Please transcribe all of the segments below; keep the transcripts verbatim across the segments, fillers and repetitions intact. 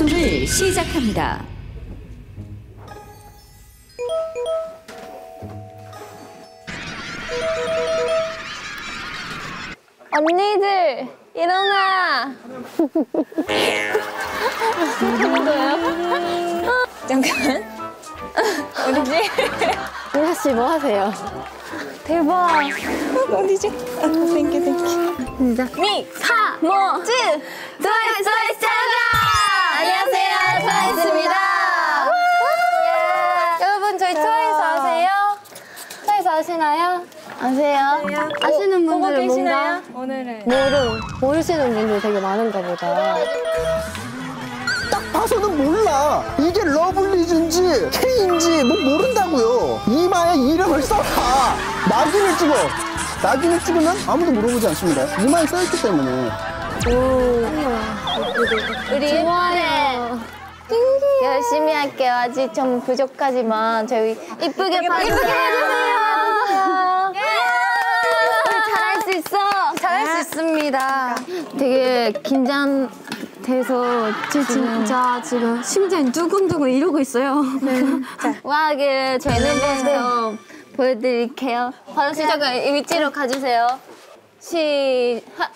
방송을 시작합니다. 언니들 일어나. 잠깐. 어디지? 미나 씨 뭐 하세요? 대박. 어디지? 땡큐 땡큐. 진짜. 미사모쯔 트와이스 트와이스 차가. 안녕하세요, 트와이스입니다. 여러분 저희 트와이스 아세요? 트와이스 아시나요? 아세요? 아시는 분들은 뭔가 오늘은 모르, 모르시는 분들이 되게 많은가 보다. 딱 봐서는 몰라. 이게 러블리즈인지 K인지 뭐 모른다고요. 이마에 이름을 써라. 나중에 찍어. 나중에 찍으면 아무도 물어보지 않습니다. 이마에 써있기 때문에. 오, 우리 예쁘네. 열심히 할게요. 아직 좀 부족하지만 저희 이쁘게 봐주세요. 잘할 수 있습니다. 되게 긴장돼서 제 진짜 지금 심장이 두근두근 이러고 있어요. 네. 우아하게 제 에너지에서 보여드릴게요. 바로 시작을 이 위치로 가주세요. 시작!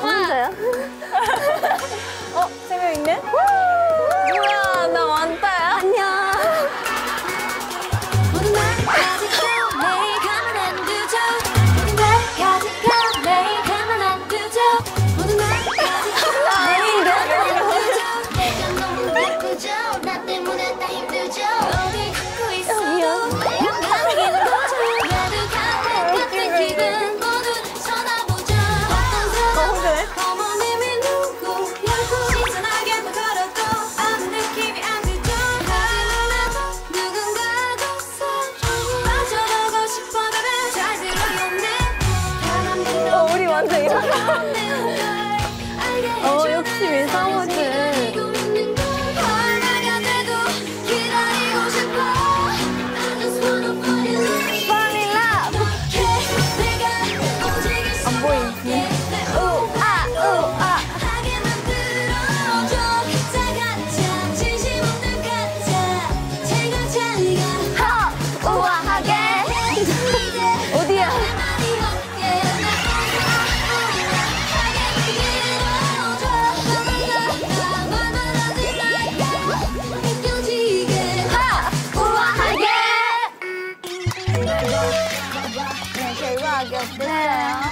혼자요? 어? 세 명 있네? 우와, 나 완다. 어, 역시 미사모는 안 보이지? 우아 우아 허! 우아하게 어디야? 네.